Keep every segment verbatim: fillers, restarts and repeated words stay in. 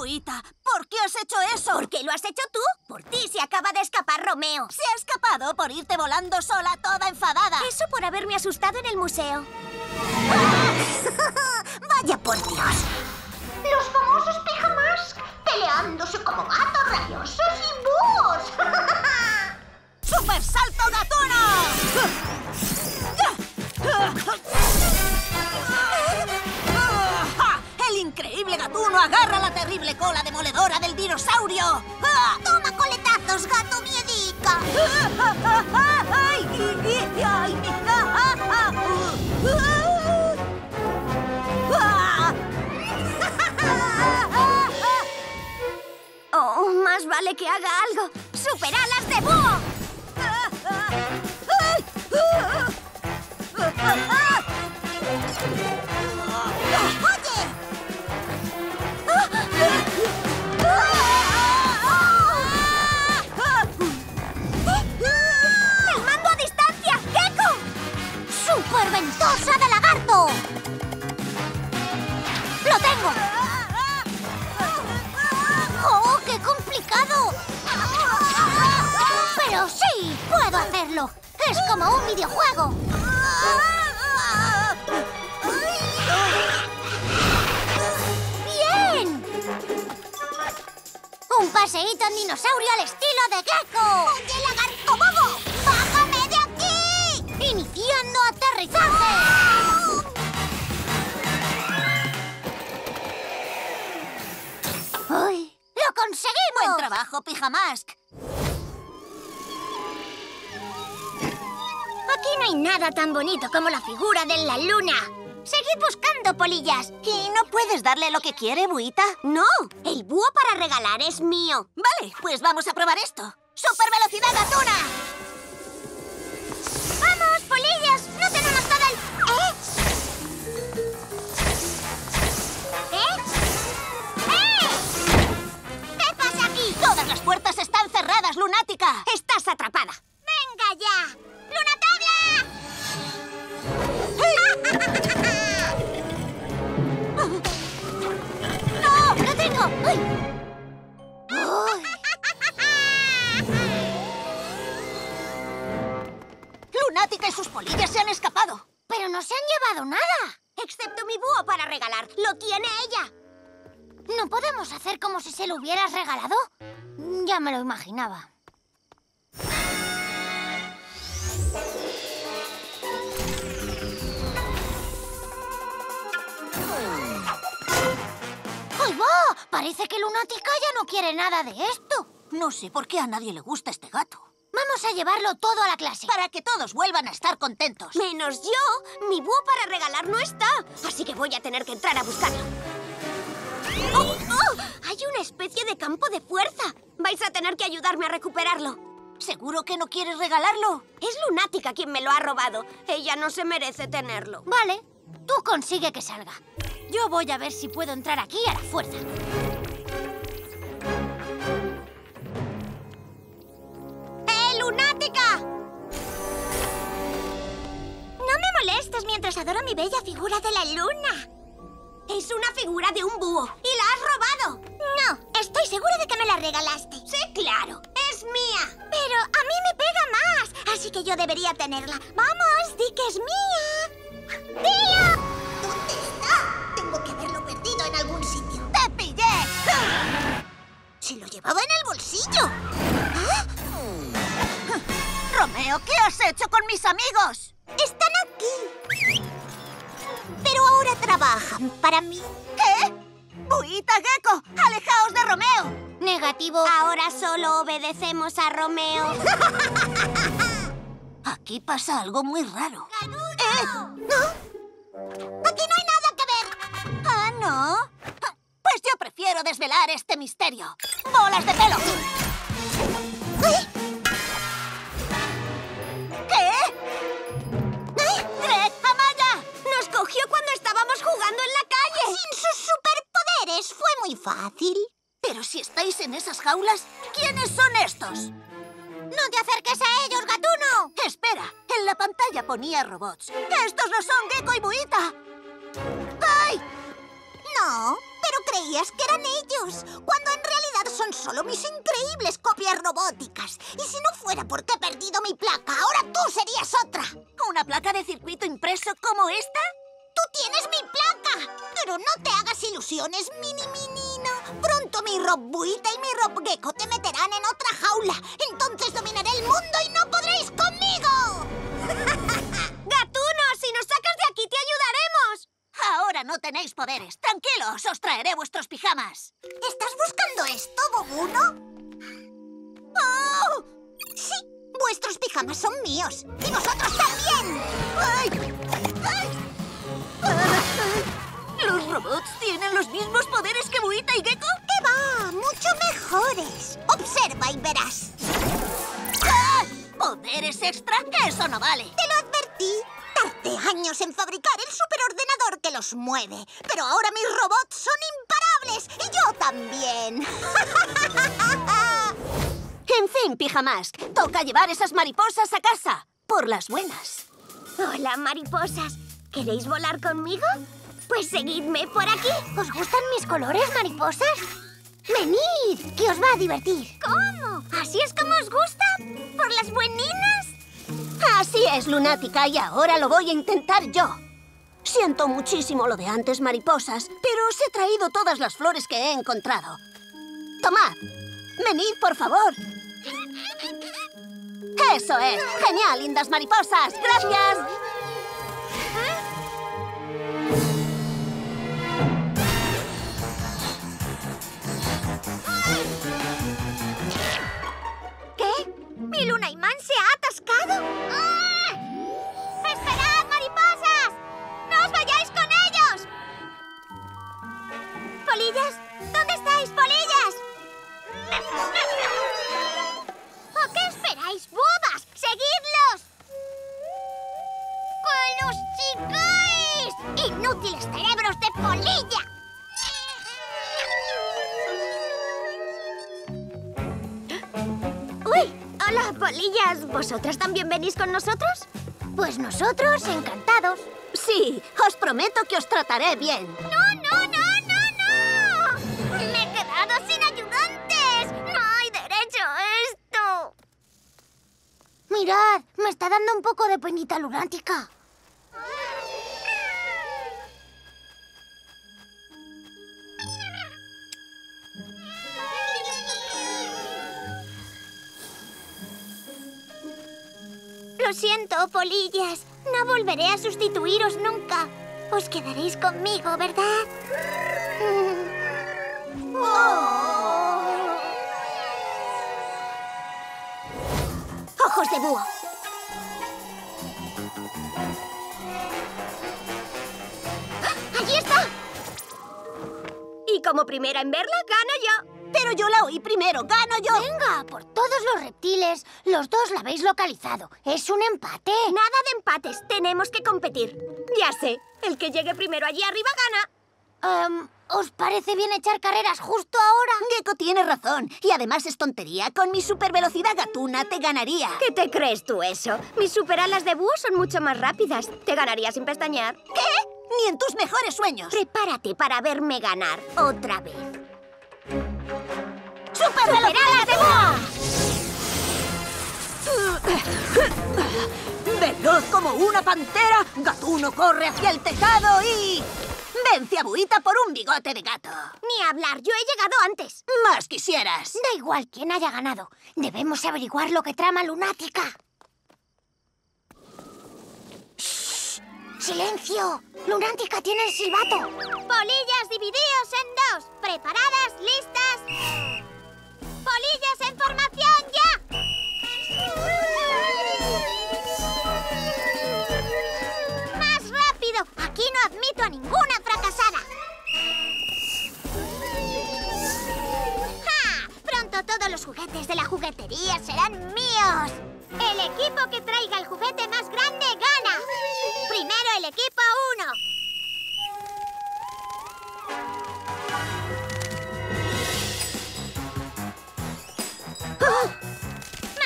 Buhíta, ¿por qué has hecho eso? ¿Por qué lo has hecho tú? Por ti se acaba de escapar Romeo. Se ha escapado por irte volando sola toda enfadada. Eso por haberme asustado en el museo. ¡Ah! Vaya por Dios. Los famosos Pijamask peleándose como gatos rabiosos y búhos. ¡Super salto gatuno! ¡Increíble gatuno agarra la terrible cola demoledora del dinosaurio! ¡Ah! ¡Toma coletazos, gato miedica! ¡Ay, ay, ay! Oh, más vale que haga algo. ¡Superalas de búho! ¡Superventosa de lagarto! ¡Lo tengo! ¡Oh, qué complicado! ¡Pero sí! ¡Puedo hacerlo! ¡Es como un videojuego! ¡Bien! ¡Un paseíto en dinosaurio al estilo de Gecko! ¡Oye, lagarto bobo! ¡Bájame de aquí! ¡Iniciando aterrizaje! ¡Ay! ¡Lo conseguimos! ¡Buen trabajo, Pijamask! Aquí no hay nada tan bonito como la figura de la luna. Seguid buscando, polillas. ¿Y no puedes darle lo que quiere, Buhíta? No, el búho para regalar es mío. Vale, pues vamos a probar esto. ¡Super velocidad gatuna! ¡Vamos, polillas! ¡No tenemos todo el... ¿Eh? ¿Eh? ¡Eh! ¿Qué pasa aquí? Todas las puertas están cerradas, Lunática. Estás atrapada. ¡Venga ya! ¡Luna Tabla! ¡No! ¡Lo tengo! ¡Ay! ¡Ay! Lunática y sus polillas se han escapado. Pero no se han llevado nada. Excepto mi búho para regalar. Lo tiene ella. No podemos hacer como si se lo hubieras regalado. Ya me lo imaginaba. ¡Ahí va! Parece que Lunática ya no quiere nada de esto. No sé por qué a nadie le gusta este gato. Vamos a llevarlo todo a la clase. Para que todos vuelvan a estar contentos. Menos yo. Mi búho para regalar no está. Así que voy a tener que entrar a buscarlo. ¡Oh! ¡Oh! Hay una especie de campo de fuerza. Vais a tener que ayudarme a recuperarlo. ¿Seguro que no quieres regalarlo? Es Lunática quien me lo ha robado. Ella no se merece tenerlo. Vale. Tú consigue que salga. Yo voy a ver si puedo entrar aquí a la fuerza. ¡Eh, Lunática! No me molestes mientras adoro mi bella figura de la luna. Es una figura de un búho y la has robado. No, estoy segura de que me la regalaste. Sí, claro. Es mía. Pero a mí me pega más, así que yo debería tenerla. ¡Vamos, di que es mía! ¡Dilo! ¿Dónde está? Tengo que haberlo perdido en algún sitio. ¡Te pillé! ¡Se lo llevaba en el bolsillo! ¿Ah? Romeo, ¿qué has hecho con mis amigos? Están aquí. Pero ahora trabajan para mí. ¿Qué? ¡Buhíta, Gecko! ¡Alejaos de Romeo! Negativo. Ahora solo obedecemos a Romeo. Aquí pasa algo muy raro. ¡Ganuno! ¿Eh? ¿No? ¡Aquí no hay nada! ¿Ah, no? Pues yo prefiero desvelar este misterio. ¡Bolas de pelo! ¿Eh? ¿Qué? ¿Eh? ¡Greg, Amaya! Nos cogió cuando estábamos jugando en la calle. Sin sus superpoderes fue muy fácil. Pero si estáis en esas jaulas, ¿quiénes son estos? ¡No te acerques a ellos, gatuno! Espera, en la pantalla ponía robots. ¡Que estos no son Gecko y Buhíta! ¡Ay! No, pero creías que eran ellos, cuando en realidad son solo mis increíbles copias robóticas. Y si no fuera porque he perdido mi placa, ahora tú serías otra. ¿Una placa de circuito impreso como esta? ¡Tú tienes mi placa! Pero no te hagas ilusiones, mini menino. Pronto mi Rob Buhíta y mi Rob Gecko te meterán en otra jaula. Entonces dominaré el mundo y no podréis conmigo. ¡Gatuno, si nos sacas de aquí te ayudaremos! Ahora no tenéis poderes. Tranquilos, os traeré vuestros pijamas. ¿Estás buscando esto, Bobuno? ¡Oh! Sí, vuestros pijamas son míos. ¡Y vosotros también! ¡Ay! ¡Ay! ¿Los robots tienen los mismos poderes que Buhíta y Gecko? ¡Qué va! ¡Mucho mejores! Observa y verás. ¡Ah! ¿Poderes extra? ¡Que eso no vale! Te lo advertí. Tardé años en fabricar el superordenador que los mueve. Pero ahora mis robots son imparables. Y yo también. En fin, Pijamask, toca llevar esas mariposas a casa. Por las buenas. Hola, mariposas. ¿Queréis volar conmigo? Pues seguidme por aquí. ¿Os gustan mis colores, mariposas? ¡Venid! ¡Que os va a divertir! ¿Cómo? ¿Así es como os gusta? ¿Por las bueninas? Así es, Lunática, y ahora lo voy a intentar yo. Siento muchísimo lo de antes, mariposas, pero os he traído todas las flores que he encontrado. ¡Tomad! ¡Venid, por favor! ¡Eso es! ¡Genial, lindas mariposas! ¡Gracias! ¡Mi luna imán se ha atascado! ¡Ah! ¡Esperad, mariposas! ¡No os vayáis con ellos! ¿Polillas? ¿Dónde estáis, polillas? ¿O qué esperáis, bobas? ¡Seguidlos! ¡Con los chicos! ¡Inútiles cerebros de polilla! Hola, polillas. ¿Vosotras también venís con nosotros? Pues nosotros, encantados. Sí, os prometo que os trataré bien. ¡No, no, no, no, no! ¡Me he quedado sin ayudantes! ¡No hay derecho a esto! Mirad, me está dando un poco de penita lunática. Lo siento, polillas. No volveré a sustituiros nunca. Os quedaréis conmigo, ¿verdad? Oh. ¡Ojos de búho! ¡Ah! ¡Allí está! Y como primera en verla, gano yo. Pero yo la oí primero. ¡Gano yo! Venga, por todos los reptiles. Los dos la habéis localizado. ¡Es un empate! Nada de empates. Tenemos que competir. Ya sé. El que llegue primero allí arriba gana. Um, ¿Os parece bien echar carreras justo ahora? Gecko tiene razón. Y además es tontería. Con mi supervelocidad gatuna te ganaría. ¿Qué te crees tú eso? Mis superalas de búho son mucho más rápidas. Te ganaría sin pestañear. ¿Qué? Ni en tus mejores sueños. Prepárate para verme ganar otra vez. ¡Superalas de búho! Veloz como una pantera, Gatuno corre hacia el tejado y... vence a Buhíta por un bigote de gato. Ni hablar, yo he llegado antes. Más quisieras. Da igual quién haya ganado. Debemos averiguar lo que trama Lunática. ¡Shh! ¡Silencio! Lunática tiene el silbato. Polillas, divididos en dos. Preparadas, listas... ¡Polillas en formación, ya! ¡Más rápido! Aquí no admito a ninguna fracasada. ¡Ja! Pronto todos los juguetes de la juguetería serán míos. El equipo que traiga el juguete más grande gana. Primero el equipo uno.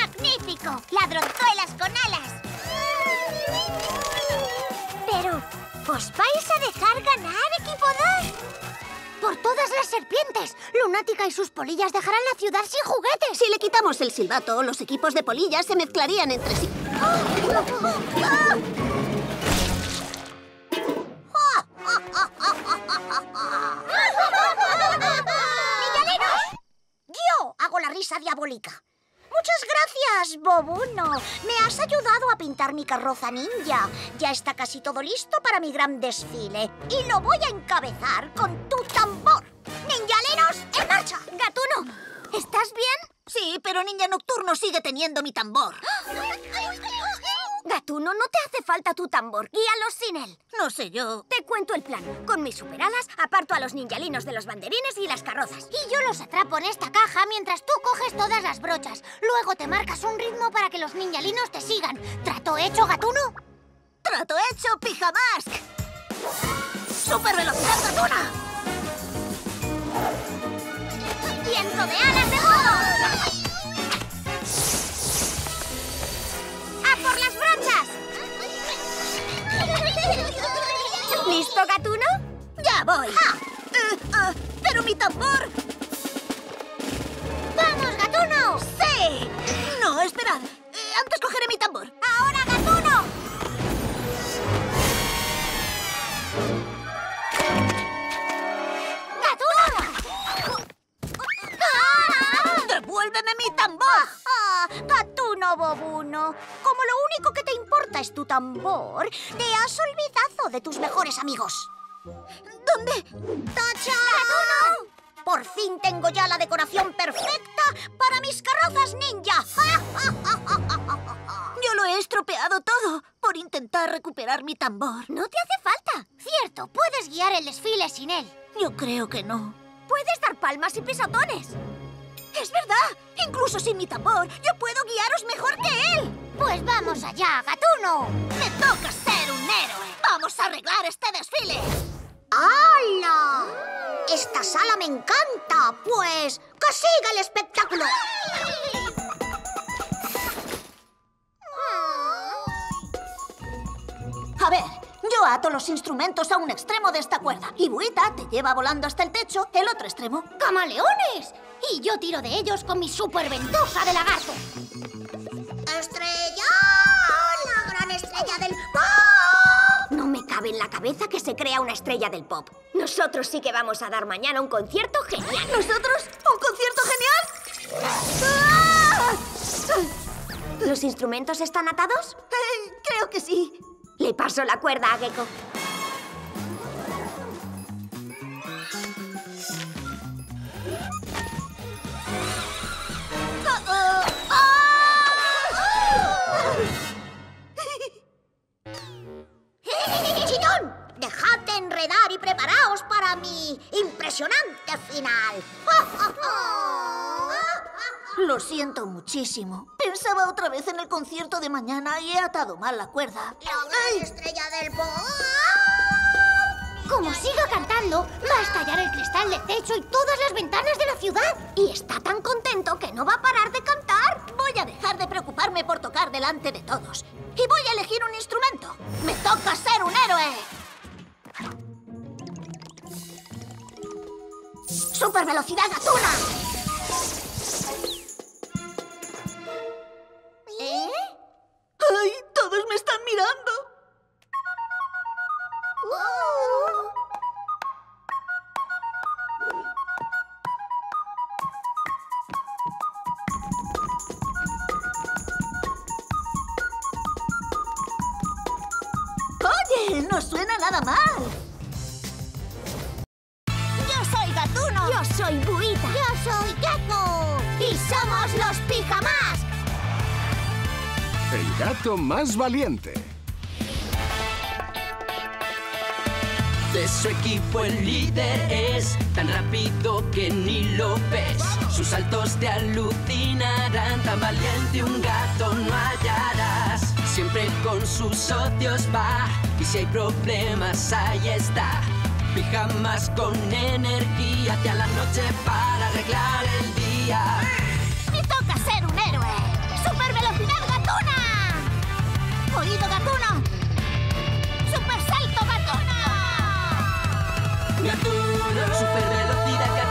¡Magnífico! ¡Ladronzuelas con alas! Pero, ¿os vais a dejar ganar, equipo dos? Por todas las serpientes. Lunática y sus polillas dejarán la ciudad sin juguetes. Si le quitamos el silbato, los equipos de polillas se mezclarían entre sí. ¡Millaneros! Yo hago la risa diabólica. Muchas gracias, Bobuno. Me has ayudado a pintar mi carroza ninja. Ya está casi todo listo para mi gran desfile. Y lo voy a encabezar con tu tambor. ¡Ninjaleros, en marcha! Gatuno, ¿estás bien? Sí, pero Ninja Nocturno sigue teniendo mi tambor. Gatuno, no te hace falta tu tambor. Guíalos sin él. No sé yo. Te cuento el plan. Con mis superalas aparto a los ninjalinos de los banderines y las carrozas. Y yo los atrapo en esta caja mientras tú coges todas las brochas. Luego te marcas un ritmo para que los ninjalinos te sigan. ¿Trato hecho, Gatuno? ¡Trato hecho, Pijamask! ¡Super velocidad, Gatuna! ¡Viento de alas de modo! ¡Por las brochas! ¿Listo, Gatuno? ¡Ya voy! Ah, eh, eh, ¡pero mi tambor! ¡Vamos, Gatuno! ¡Sí! No, esperad. Eh, antes cogeré mi tambor. ¡Ahora, Gatuno! ¡Gatuno! ¡Ah! ¡Devuélveme mi tambor! Ah, Gatuno, Bobuno. Como lo único que te importa es tu tambor, te has olvidado de tus mejores amigos. ¿Dónde? ¡Tacha! ¡Gatuno! Por fin tengo ya la decoración perfecta para mis carrozas ninja. Yo lo he estropeado todo por intentar recuperar mi tambor. No te hace falta. Cierto, puedes guiar el desfile sin él. Yo creo que no. Puedes dar palmas y pisotones. ¡Es verdad! Incluso sin mi tambor, yo puedo guiaros mejor que él. Pues vamos allá, Gatuno. Me toca ser un héroe. Vamos a arreglar este desfile. ¡Hala! Esta sala me encanta. Pues que siga el espectáculo. A ver. Yo ato los instrumentos a un extremo de esta cuerda y Buhíta te lleva volando hasta el techo, el otro extremo. ¡Camaleones! Y yo tiro de ellos con mi superventosa de lagarto. ¡Estrella! ¡La gran estrella del pop! No me cabe en la cabeza que se crea una estrella del pop. Nosotros sí que vamos a dar mañana un concierto genial. ¿Nosotros? ¿Un concierto genial? ¡Ah! ¿Los instrumentos están atados? Eh, creo que sí. Le paso la cuerda a Gecko. ¡Chillón! ¡Dejad de enredar y preparaos para mi impresionante final! Lo siento muchísimo. Pensaba otra vez en el concierto de mañana y he atado mal la cuerda. ¡La gran estrella del pop! Como siga cantando, va a estallar el cristal del techo y todas las ventanas de la ciudad. Y está tan contento que no va a parar de cantar. Voy a dejar de preocuparme por tocar delante de todos. Y voy a elegir un instrumento. ¡Me toca ser un héroe! ¡Super velocidad, Gatuna! ¡No suena nada mal! ¡Yo soy Gatuno! ¡Yo soy Buhíta! ¡Yo soy Gecko! ¡Y somos los Pijamask! El gato más valiente. De su equipo el líder es, tan rápido que ni lo ves. ¡Vamos! Sus saltos te alucinarán, tan valiente un gato no hallarás. Siempre con sus socios va, y si hay problemas ahí está. Pijamas con energía hacia la noche para arreglar el día. ¡Me toca ser un héroe! ¡Super velocidad, Gatuna! ¡Oído, Gatuna! ¡Super salto, Gatuna! ¡Gatuna! ¡Super velocidad, Gatuna!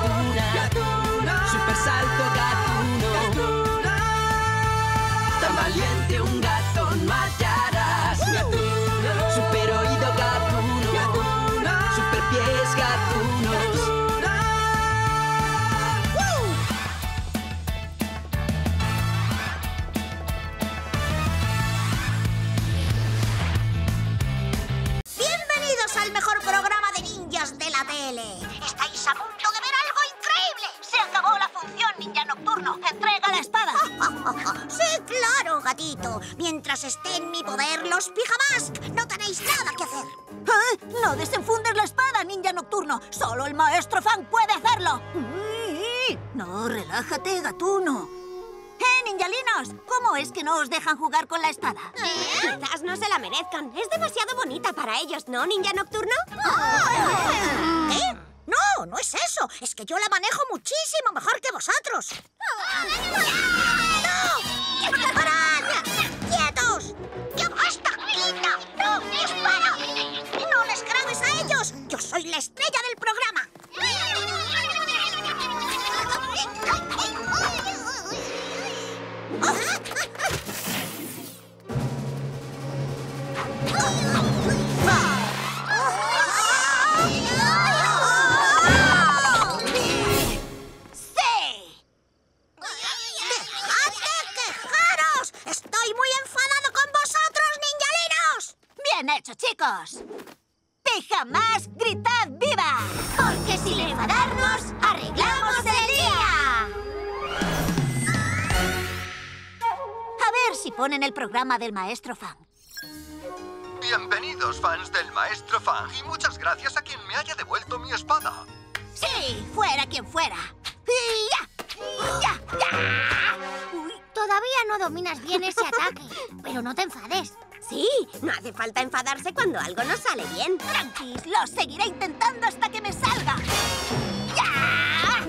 Mientras esté en mi poder los Pijamask, no tenéis nada que hacer. ¿Eh? No desenfundes la espada, Ninja Nocturno. Solo el maestro Fang puede hacerlo. No, relájate, gatuno. ¡Eh, ninjalinos! ¿Cómo es que no os dejan jugar con la espada? ¿Eh? Quizás no se la merezcan. Es demasiado bonita para ellos, ¿no, Ninja Nocturno? ¡Oh! ¿Qué? No, no es eso. Es que yo la manejo muchísimo mejor que vosotros. ¡No! ¡Parad! ¡Quietos! ¡Ya basta, quita! ¡No, dispara! ¡No les grabes a ellos! ¡Yo soy la estrella del programa! Chicos, Pijamask, gritad viva, porque sin enfadarnos arreglamos el día. A ver si ponen el programa del maestro Fang. Bienvenidos, fans del maestro Fang, y muchas gracias a quien me haya devuelto mi espada. Sí, fuera quien fuera. ¡Ya! ¡Ya! ¡Ya! Uy, todavía no dominas bien ese ataque, pero no te enfades. Sí, no hace falta enfadarse cuando algo no sale bien. Tranquis, lo seguiré intentando hasta que me salga. ¡Ya!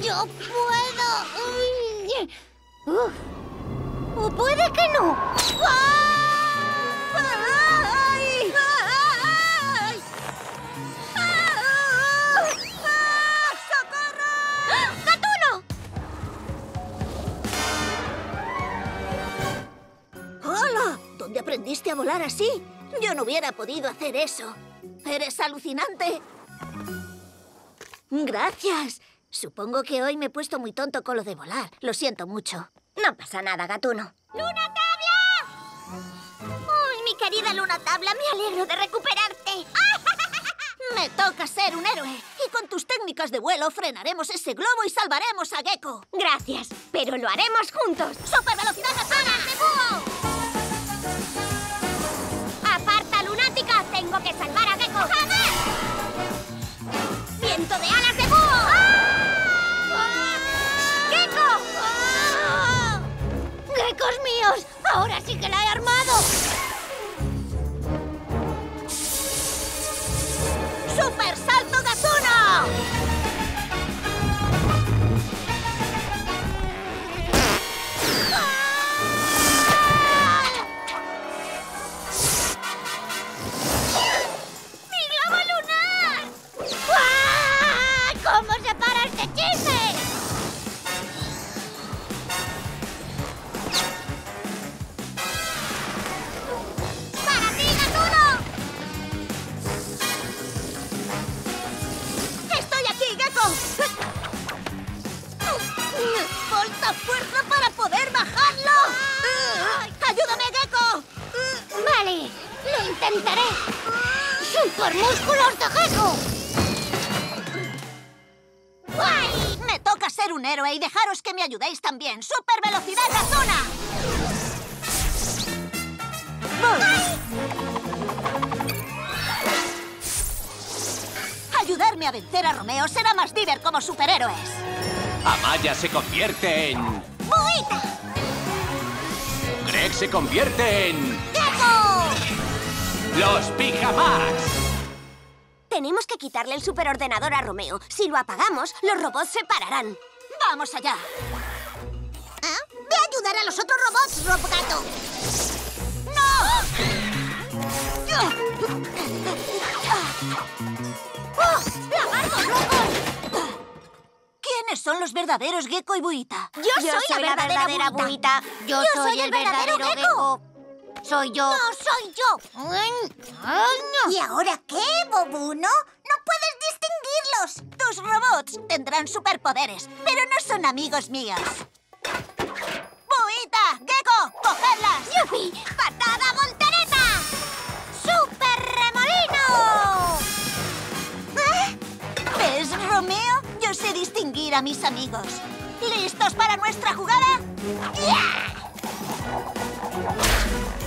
¡Yo puedo! ¿O puede que no? ¡Ay! ¡Ay! ¡Socorro! ¿Dónde aprendiste a volar así? Yo no hubiera podido hacer eso. ¡Eres alucinante! Gracias. Supongo que hoy me he puesto muy tonto con lo de volar. Lo siento mucho. No pasa nada, gatuno. ¡Luna Tabla! ¡Uy, mi querida Luna Tabla! Me alegro de recuperarte. Me toca ser un héroe. Y con tus técnicas de vuelo frenaremos ese globo y salvaremos a Gecko. Gracias, pero lo haremos juntos. ¡Super velocidad gatuna! ¡De búho! Tengo que salvar a Gecko. ¡Jamás! ¡Viento de alas de búho! ¡Oh! ¡Gecko! ¡Oh! ¡Geckos míos! ¡Ahora sí que la he armado! ¡Super salto gatuno! ¡Oh! ¡Falta fuerza para poder bajarlo! ¡Ay! ¡Ayúdame, Gecko! Vale, lo intentaré. ¡Super músculos de Gecko! ¡Guay! Me toca ser un héroe y dejaros que me ayudéis también. ¡Super velocidad gatuna! Ayudarme a vencer a Romeo será más divertido como superhéroes. Amaya se convierte en... ¡Buhíta! Greg se convierte en... ¡Gecko! ¡Los Pijamask! Tenemos que quitarle el superordenador a Romeo. Si lo apagamos, los robots se pararán. ¡Vamos allá! ¿Ah? ¡Ve a ayudar a los otros robots, Rob Gato! ¡No! ¡Oh! ¡Lagartos locos! ¿Quiénes son los verdaderos Gecko y Buhíta? Yo, yo soy, soy la verdadera, verdadera Buhíta. Yo, yo soy, soy el verdadero, verdadero Gecko. Gecko. Soy yo. No, soy yo. ¿Y ahora qué, bobuno? No puedes distinguirlos. Tus robots tendrán superpoderes, pero no son amigos míos. ¡Buhíta! ¡Gecko! ¡Cogedlas! ¡Yupi! ¡Patada voltereta! ¡Super remolino! ¿Eh? ¿Ves, Romeo? Yo sé distinguir a mis amigos. ¿Listos para nuestra jugada? ¡Ya!